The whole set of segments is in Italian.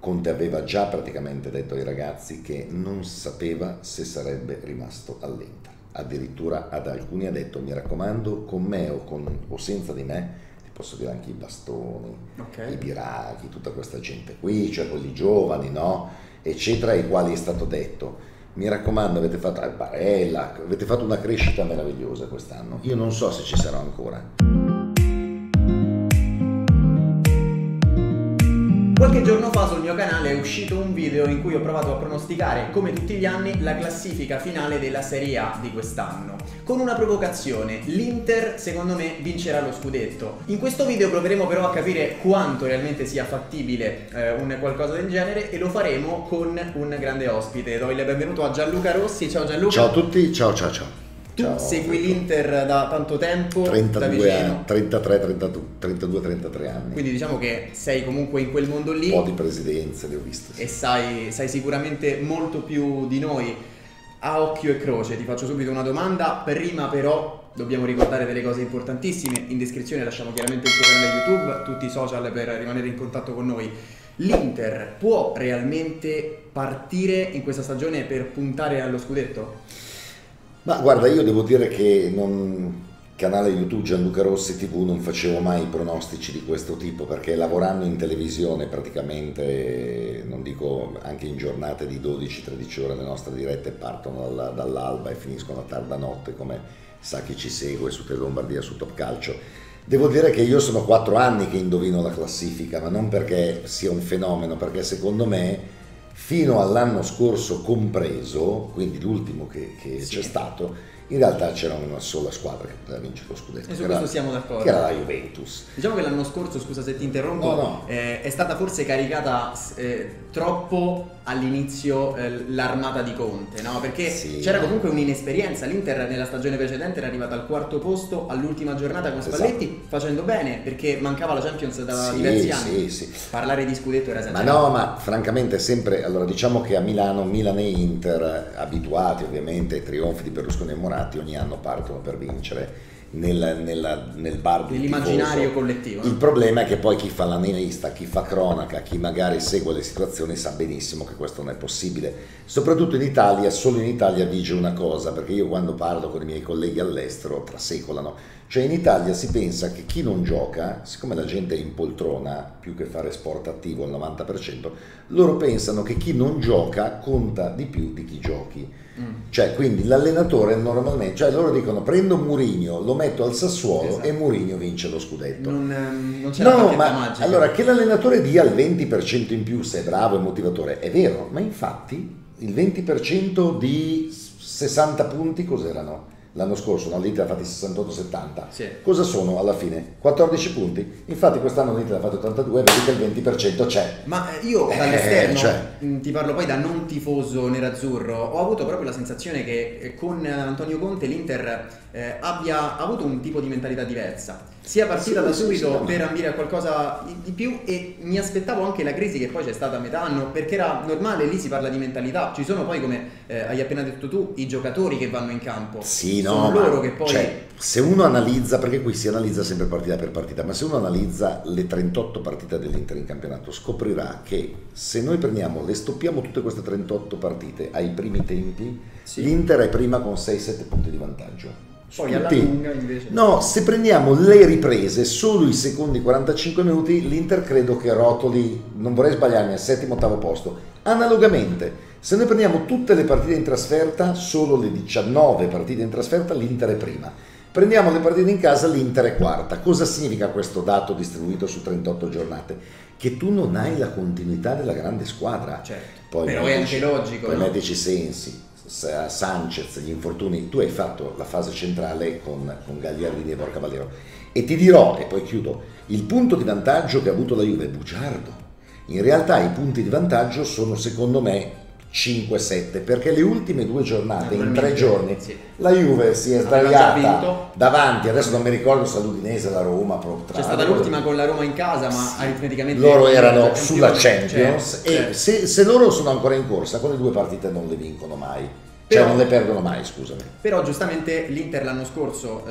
Conte aveva già praticamente detto ai ragazzi che non sapeva se sarebbe rimasto all'Inter. Addirittura ad alcuni ha detto: mi raccomando, con me o senza di me, ti posso dire anche i bastoni, okay, i Biraghi, tutta questa gente qui, cioè quelli giovani, no? Eccetera, ai quali è stato detto: mi raccomando, avete fatto Barella, avete fatto una crescita meravigliosa quest'anno. Io non so se ci sarò ancora. Qualche giorno fa sul mio canale è uscito un video in cui ho provato a pronosticare, come tutti gli anni, la classifica finale della Serie A di quest'anno. Con una provocazione: l'Inter, secondo me, vincerà lo scudetto. In questo video proveremo però a capire quanto realmente sia fattibile un qualcosa del genere, e lo faremo con un grande ospite. Do il benvenuto a Gianluca Rossi. Ciao Gianluca. Ciao a tutti, ciao ciao ciao. Tu segui l'Inter da tanto tempo, 32-33 anni. Quindi diciamo che sei comunque in quel mondo lì. Un po' di presidenze le ho viste. Sì. E sai sicuramente molto più di noi. A occhio e croce ti faccio subito una domanda. Prima però dobbiamo ricordare delle cose importantissime. In descrizione lasciamo chiaramente il tuo canale YouTube, tutti i social per rimanere in contatto con noi. L'Inter può realmente partire in questa stagione per puntare allo scudetto? Ma guarda, io devo dire che canale YouTube Gianluca Rossi TV non facevo mai pronostici di questo tipo, perché lavorando in televisione praticamente, non dico anche in giornate di 12-13 ore, le nostre dirette partono dall'alba e finiscono a tarda notte, come sa chi ci segue su Tele Lombardia, su Top Calcio. Devo dire che io sono 4 anni che indovino la classifica, ma non perché sia un fenomeno, perché secondo me fino all'anno scorso compreso, quindi l'ultimo che sì, c'è stato, in realtà c'era una sola squadra che poteva vincere lo scudetto. E su questo siamo d'accordo. Che era la Juventus. Diciamo che l'anno scorso, scusa se ti interrompo, è stata forse caricata troppo all'inizio l'armata di Conte, no? Perché sì, c'era comunque un'inesperienza. L'Inter nella stagione precedente era arrivata al quarto posto all'ultima giornata con Spalletti, esatto, facendo bene perché mancava la Champions da diversi anni. Sì, sì. Parlare di scudetto era esagerato. Ma no, ma francamente sempre, allora diciamo che a Milano, Milan e Inter, abituati ovviamente ai trionfi di Berlusconi e Morati, ogni anno partono per vincere nel bar dell'immaginario collettivo. Il problema è che poi chi fa l'analista, chi fa cronaca, chi magari segue le situazioni sa benissimo che questo non è possibile, soprattutto in Italia. Solo in Italia vige una cosa, perché io quando parlo con i miei colleghi all'estero trasecolano, cioè in Italia si pensa che chi non gioca, siccome la gente è in poltrona più che fare sport attivo al 90%, loro pensano che chi non gioca conta di più di chi giochi. Cioè, quindi l'allenatore normalmente, cioè loro dicono: prendo Mourinho, lo metto al Sassuolo, esatto, e Mourinho vince lo scudetto. Non c'è no, ma magica. Allora, che l'allenatore dia il 20% in più se è bravo e motivatore, è vero, ma infatti il 20% di 60 punti cos'erano? L'anno scorso, no, l'Inter ha fatti 68-70, sì, cosa sono alla fine? 14 punti, infatti quest'anno l'Inter ha fatto 82, vedi che il 20% c'è. Ma io dall'esterno, cioè, ti parlo poi da non tifoso nerazzurro, ho avuto proprio la sensazione che con Antonio Conte l'Inter abbia avuto un tipo di mentalità diversa, sia partita sì, da subito sì, per ambire a qualcosa di più, e mi aspettavo anche la crisi che poi c'è stata a metà anno, perché era normale, lì si parla di mentalità, ci sono poi, come hai appena detto tu, i giocatori che vanno in campo, sì, no, sono loro che poi... Cioè, se uno analizza, perché qui si analizza sempre partita per partita, ma se uno analizza le 38 partite dell'Inter in campionato, scoprirà che se noi prendiamo, le stoppiamo tutte queste 38 partite ai primi tempi, sì, l'Inter è prima con 6-7 punti di vantaggio. Poi alla lunga invece... No, se prendiamo le riprese, solo i secondi 45 minuti, l'Inter credo che rotoli, non vorrei sbagliarmi, al settimo ottavo posto. Analogamente, se noi prendiamo tutte le partite in trasferta, solo le 19 partite in trasferta, l'Inter è prima. Prendiamo le partite in casa, l'Inter è quarta. Cosa significa questo dato distribuito su 38 giornate? Che tu non hai la continuità della grande squadra. Certo. Poi però è anche logico. Poi mettici Sensi, Sanchez, gli infortuni. Tu hai fatto la fase centrale con Gagliardini e Porcavallero, e ti dirò, e poi chiudo, il punto di vantaggio che ha avuto la Juve è bugiardo. In realtà i punti di vantaggio sono secondo me 5-7, perché le ultime due giornate, in 3 giorni, sì, la Juve si è sdraiata davanti, adesso non mi ricordo se l'Udinese o la Roma, c'è stata l'ultima con la Roma in casa, ma sì, aritmeticamente loro erano sulla Champions, e se loro sono ancora in corsa, con le due partite non le vincono mai, Però, cioè non le perdono mai, scusami. Però giustamente l'Inter l'anno scorso,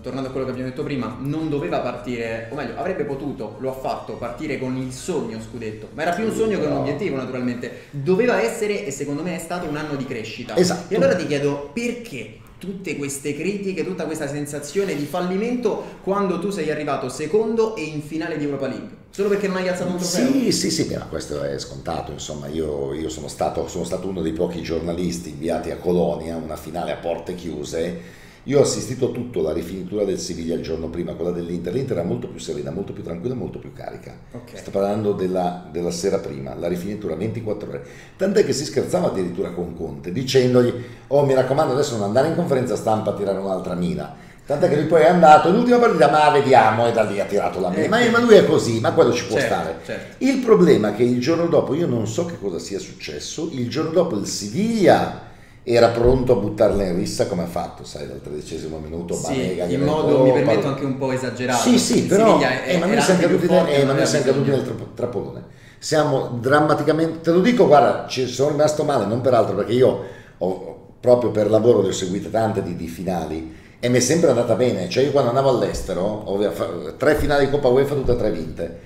tornando a quello che abbiamo detto prima, non doveva partire, o meglio, avrebbe potuto, lo ha fatto, partire con il sogno scudetto. Ma era più un sogno che un obiettivo, naturalmente. Doveva essere, e secondo me è stato, un anno di crescita. Esatto. E allora ti chiedo, perché tutte queste critiche, tutta questa sensazione di fallimento quando tu sei arrivato secondo e in finale di Europa League? Solo perché non hai alzato un trofeo? Sì, sì, sì, ma questo è scontato, insomma, io sono stato uno dei pochi giornalisti inviati a Colonia, una finale a porte chiuse. Io ho assistito tutto, la rifinitura del Siviglia il giorno prima, quella dell'Inter. L'Inter era molto più serena, molto più tranquilla, molto più carica. Okay. Sto parlando della sera prima, la rifinitura 24 ore. Tant'è che si scherzava addirittura con Conte, dicendogli: oh, mi raccomando, adesso non andare in conferenza stampa a tirare un'altra mina. Tant'è che lui poi è andato all'ultima partita, ma vediamo, e da lì ha tirato la mina. Ma lui è così, ma quello ci può stare. Certo. Il problema è che il giorno dopo, io non so che cosa sia successo, il giorno dopo il Siviglia era pronto a buttarla in rissa, come ha fatto, sai, dal 13° minuto. Sì, in modo, mi permetto, anche un po' esagerato. Sì, sì, però ma noi siamo caduti nel trappolone. Siamo drammaticamente, te lo dico, guarda, ci sono rimasto male, non per altro, perché io proprio per lavoro le ho seguite tante di finali e mi è sempre andata bene. Cioè io quando andavo all'estero, ho 3 finali di Coppa UEFA, tutte e 3 vinte.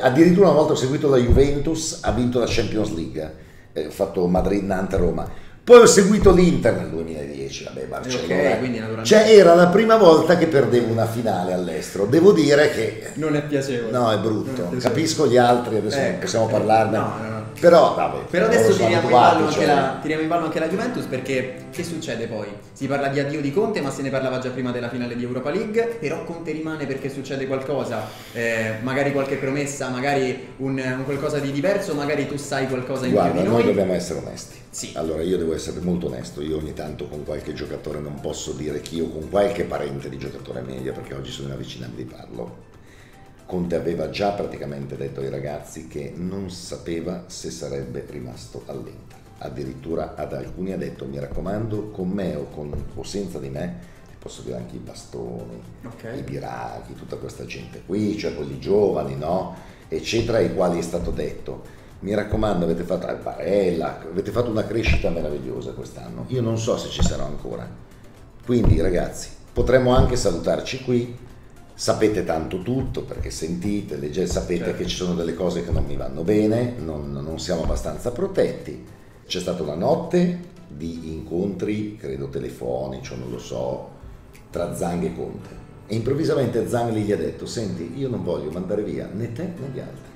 Addirittura una volta ho seguito la Juventus, ha vinto la Champions League, ho fatto Madrid-Nantes-Roma. Poi ho seguito l'Inter nel 2010, vabbè, Barcellona. Okay, quindi naturalmente... Cioè era la prima volta che perdevo una finale all'estero. Devo dire che... Non è piacevole. No, è brutto. Capisco gli altri, adesso non possiamo parlarne. No. Però, vabbè, però adesso tiriamo in ballo anche la Juventus, perché che succede poi? Si parla di addio di Conte, ma se ne parlava già prima della finale di Europa League. Però Conte rimane perché succede qualcosa, magari qualche promessa, magari un qualcosa di diverso, magari tu sai qualcosa in più di noi. Dobbiamo essere onesti. Sì. Allora io devo essere molto onesto, io ogni tanto con qualche giocatore non posso dire chi, o con qualche parente di giocatore meglio, perché oggi sono in vicinanza di parlo. Conte aveva già praticamente detto ai ragazzi che non sapeva se sarebbe rimasto all'Inter. Addirittura ad alcuni ha detto: mi raccomando, con me o senza di me, posso dire anche i bastoni, i Biraghi, tutta questa gente qui, cioè quelli giovani, no? Eccetera, ai quali è stato detto: mi raccomando, avete fatto Barella, avete fatto una crescita meravigliosa quest'anno. Io non so se ci sarò ancora. Quindi ragazzi, potremmo anche salutarci qui. Sapete tanto tutto, perché sentite, leggete, sapete che ci sono delle cose che non mi vanno bene, non siamo abbastanza protetti. C'è stata una notte di incontri, credo telefonici, non lo so, tra Zanghi e Conte. E improvvisamente Zanghi gli ha detto: senti, io non voglio mandare via né te né gli altri.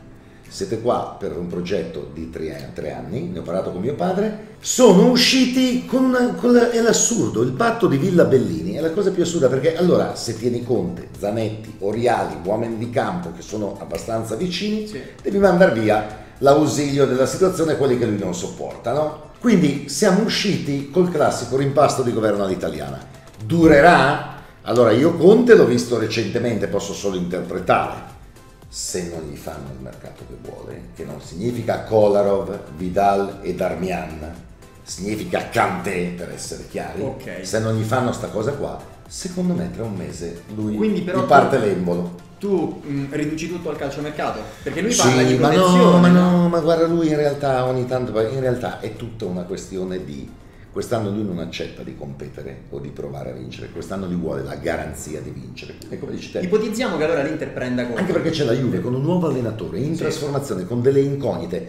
Siete qua per un progetto di 3 anni, ne ho parlato con mio padre. Sono usciti è l'assurdo, il patto di Villa Bellini è la cosa più assurda, perché allora se tieni Conte, Zanetti, Oriali, uomini di campo che sono abbastanza vicini, devi mandare via l'ausilio della situazione, quelli che lui non sopporta, no? Quindi siamo usciti col classico rimpasto di governo all'italiana. Durerà? Allora io Conte l'ho visto recentemente, posso solo interpretare. Se non gli fanno il mercato che vuole, che non significa Kolarov, Vidal e Darmian, significa Kante, per essere chiari, se non gli fanno sta cosa qua, secondo me tra un mese lui parte l'embolo. Tu riduci tutto al calciomercato, perché lui parla di protezione. Ma guarda, lui in realtà ogni tanto, in realtà è tutta una questione di quest'anno lui non accetta di competere o di provare a vincere, quest'anno lui vuole la garanzia di vincere. E come dici te? Ipotizziamo che allora l'Inter prenda Conte. Anche perché c'è la Juve con un nuovo allenatore in trasformazione, con delle incognite.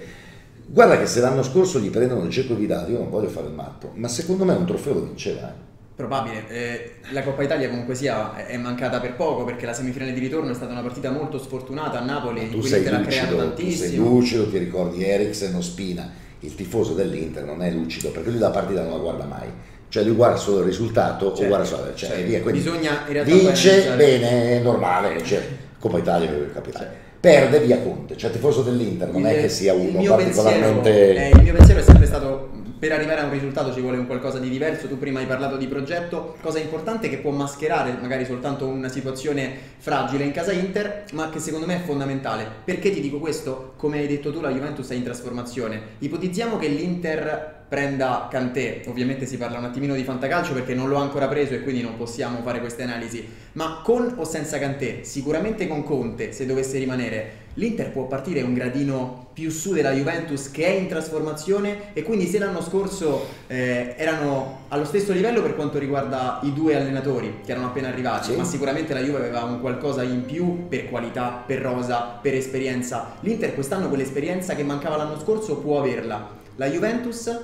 Guarda che se l'anno scorso gli prendono il Cecco Vidal, io non voglio fare il matto, ma secondo me un trofeo lo vinceva. Probabile, la Coppa Italia comunque sia è mancata per poco, perché la semifinale di ritorno è stata una partita molto sfortunata a Napoli, in cui l'Inter ha creato tantissimo. Tu sei lucido, ti ricordi Eriksen o Spina? Il tifoso dell'Inter non è lucido, perché lui la partita non la guarda mai, cioè lui guarda solo il risultato, o guarda solo, e via. Quindi bisogna, in realtà, vince bene, è normale, Coppa Italia capirà. Perde via Conte, cioè il tifoso dell'Inter non è che sia uno particolarmente... il mio pensiero è sempre stato: per arrivare a un risultato ci vuole un qualcosa di diverso. Tu prima hai parlato di progetto, cosa importante che può mascherare magari soltanto una situazione fragile in casa Inter, ma che secondo me è fondamentale. Perché ti dico questo? Come hai detto tu, la Juventus è in trasformazione. Ipotizziamo che l'Inter prenda Kanté, ovviamente si parla un attimino di fantacalcio perché non l'ho ancora preso e quindi non possiamo fare queste analisi, ma con o senza Kanté, sicuramente con Conte, se dovesse rimanere, l'Inter può partire un gradino più su della Juventus, che è in trasformazione, e quindi se l'anno scorso erano allo stesso livello per quanto riguarda i due allenatori che erano appena arrivati, ma sicuramente la Juve aveva un qualcosa in più per qualità, per rosa, per esperienza. L'Inter quest'anno quell'esperienza che mancava l'anno scorso può averla. La Juventus...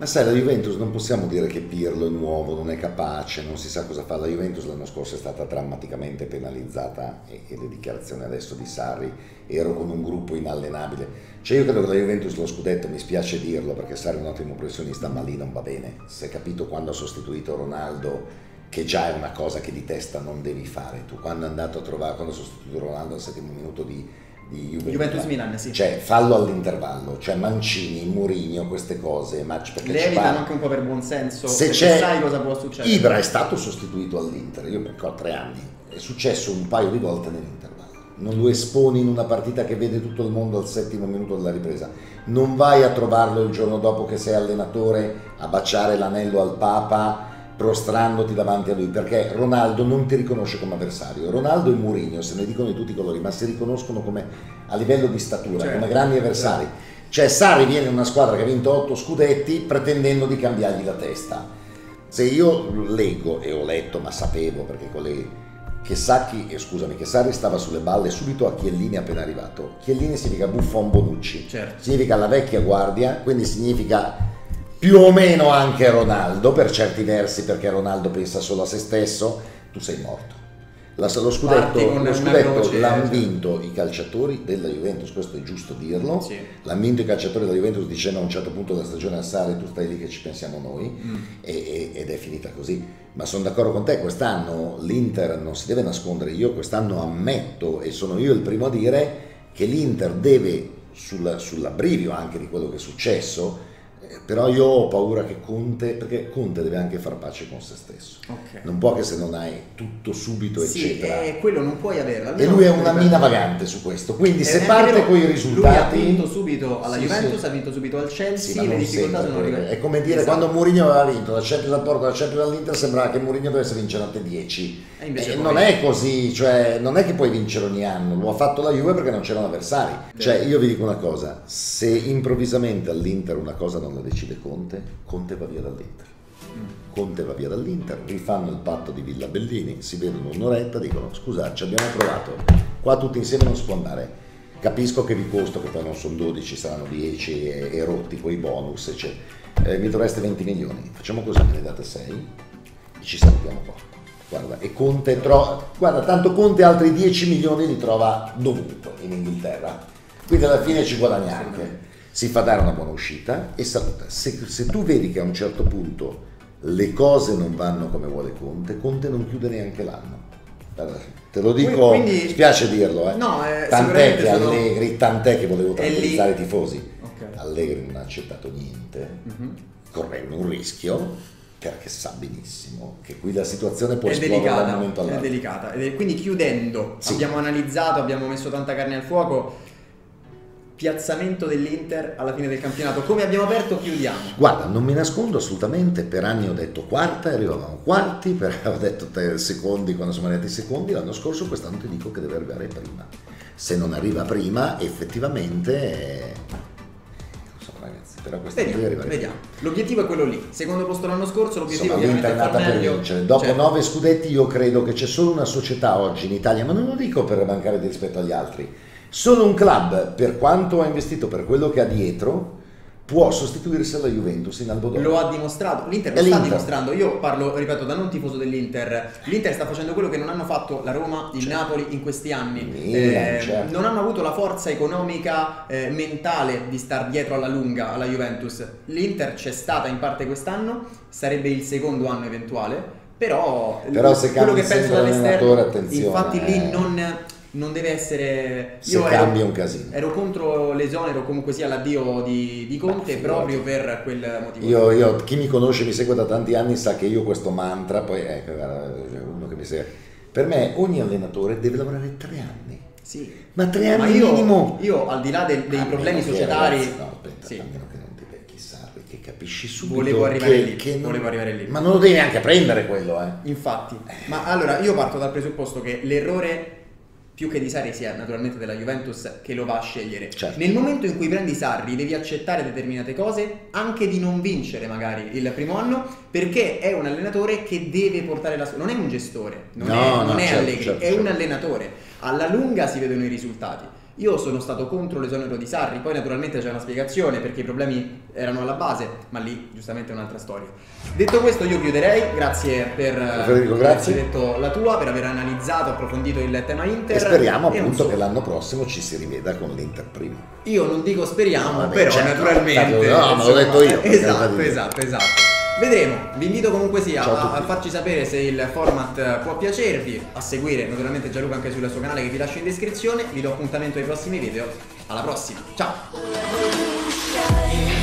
Ma sai, la Juventus non possiamo dire che Pirlo è nuovo, non è capace, non si sa cosa fa. La Juventus l'anno scorso è stata drammaticamente penalizzata, e le dichiarazioni adesso di Sarri, ero con un gruppo inallenabile. Cioè, io credo che la Juventus lo scudetto, mi spiace dirlo perché Sarri è un ottimo professionista, ma lì non va bene. Si è capito quando ha sostituito Ronaldo, che già è una cosa che di testa non devi fare. Tu quando è andato a trovare, quando ha sostituito Ronaldo al settimo minuto di Juventus-Milan, sì. Cioè, fallo all'intervallo, cioè Mancini, Mourinho, queste cose, ma perché le evitano anche un po' per buon senso, se sai cosa può succedere. Ibra è stato sostituito all'Inter, io perché ho 3 anni, è successo un paio di volte nell'intervallo. Non lo esponi in una partita che vede tutto il mondo al settimo minuto della ripresa, non vai a trovarlo il giorno dopo che sei allenatore a baciare l'anello al Papa prostrandoti davanti a lui, perché Ronaldo non ti riconosce come avversario. Ronaldo e Mourinho se ne dicono di tutti i colori, ma si riconoscono come, a livello di statura, certo, come grandi avversari. Certo. Cioè Sarri viene in una squadra che ha vinto 8 scudetti pretendendo di cambiargli la testa. Se io leggo, e ho letto, ma sapevo perché con le... che Sarri stava sulle balle subito a Chiellini appena arrivato. Chiellini significa Buffon Bonucci, certo, significa la vecchia guardia, quindi significa più o meno anche Ronaldo per certi versi, perché Ronaldo pensa solo a se stesso. Tu sei morto. Lo scudetto l'hanno vinto i calciatori della Juventus, questo è giusto dirlo, sì. L'hanno vinto i calciatori della Juventus dicendo a un certo punto della stagione a Sarri: tu stai lì che ci pensiamo noi, ed è finita così. Ma sono d'accordo con te, quest'anno l'Inter non si deve nascondere. Io quest'anno ammetto, e sono io il primo a dire, che l'Inter deve, sull'abbrivio anche di quello che è successo, però io ho paura che Conte, perché Conte deve anche far pace con se stesso, okay, non può che se non hai tutto subito, sì, eccetera, quello non puoi averla, e lui è una mina vagante su questo, quindi se parte con i risultati. Lui ha vinto subito alla Juventus, sì, ha vinto subito al Chelsea, sì, le difficoltà sono arrivate. È come dire, esatto, quando Mourinho aveva vinto la Champions da Porto, la Champions dall'Inter, sembrava che Mourinho dovesse vincere altre 10, non è così, cioè non è che puoi vincere ogni anno. Lo ha fatto la Juve perché non c'erano avversari, cioè io vi dico una cosa: se improvvisamente all'Inter una cosa non la decide Conte va via dall'Inter. Conte va via dall'Inter, rifanno il patto di Villa Bellini, si vedono un'oretta, dicono: scusate, abbiamo provato, qua tutti insieme non si può andare, capisco che vi costo, che poi non sono 12, saranno 10 e rotti quei bonus, eccetera, mi dovreste 20 milioni, facciamo così, me ne date 6 e ci salutiamo qua. Guarda, e Conte trova, guarda, tanto Conte altri 10 milioni li trova dovunque in Inghilterra, quindi alla fine ci guadagna anche. Si fa dare una buona uscita e saluta. Se tu vedi che a un certo punto le cose non vanno come vuole Conte non chiude neanche l'anno. Te lo dico, mi spiace dirlo, no, tant'è che Allegri, tant'è che volevo tranquillizzare i tifosi. Okay. Allegri non ha accettato niente, correndo un rischio, perché sa benissimo che qui la situazione può esplodere da un momento all'altro. È delicata, quindi chiudendo, sì, abbiamo analizzato, abbiamo messo tanta carne al fuoco. Piazzamento dell'Inter alla fine del campionato, come abbiamo aperto chiudiamo. Guarda, non mi nascondo assolutamente, per anni ho detto quarta e arrivavamo quarti, ho detto secondi quando siamo arrivati secondi l'anno scorso, quest'anno ti dico che deve arrivare prima. Se non arriva prima effettivamente non so, ragazzi, però vediamo. L'obiettivo è quello lì, secondo posto l'anno scorso, l'obiettivo è far meglio. Dopo 9 scudetti io credo che c'è solo una società oggi in Italia, ma non lo dico per mancare di rispetto agli altri, solo un club, per quanto ha investito, per quello che ha dietro, può sostituirsi alla Juventus in albo d'oro. Lo ha dimostrato, l'Inter lo sta dimostrando. Io parlo, ripeto, da non tifoso dell'Inter. L'Inter sta facendo quello che non hanno fatto la Roma, il Napoli in questi anni. Non hanno avuto la forza economica, mentale di star dietro alla lunga alla Juventus. L'Inter c'è stata in parte quest'anno, sarebbe il secondo anno eventuale, però se quello che penso dall'esterno, infatti lì non deve essere. Se cambia un casino. Ero contro l'esonero, comunque sia, l'addio di Conte, proprio per quel motivo. Io, chi mi conosce, mi segue da tanti anni, sa che io questo mantra, poi uno che mi segue, per me ogni allenatore deve lavorare 3 anni. Sì. Ma 3 anni minimo. Io, al di là dei problemi societari, che capisci subito, volevo arrivare lì. Ma non lo devi neanche prendere quello, infatti. Ma allora io parto dal presupposto che l'errore più che di Sarri sia naturalmente della Juventus che lo va a scegliere. Certo. Nel momento in cui prendi Sarri devi accettare determinate cose, anche di non vincere magari il primo anno, perché è un allenatore che deve portare la sua... Non è un gestore, non è Allegri, è un allenatore. Alla lunga si vedono i risultati. Io sono stato contro l'esonero di Sarri, poi naturalmente c'è una spiegazione perché i problemi erano alla base, ma lì giustamente è un'altra storia. Detto questo io chiuderei, grazie per averci detto la tua, per aver analizzato, approfondito il tema Inter. E speriamo appunto che l'anno prossimo ci si riveda con l'Inter prima. Io non dico speriamo, però certo, naturalmente... No, ma l'ho detto io. Esatto. Vedremo, vi invito comunque sia a farci sapere se il format può piacervi, a seguire naturalmente Gianluca anche sul suo canale che vi lascio in descrizione, vi do appuntamento ai prossimi video, alla prossima, ciao!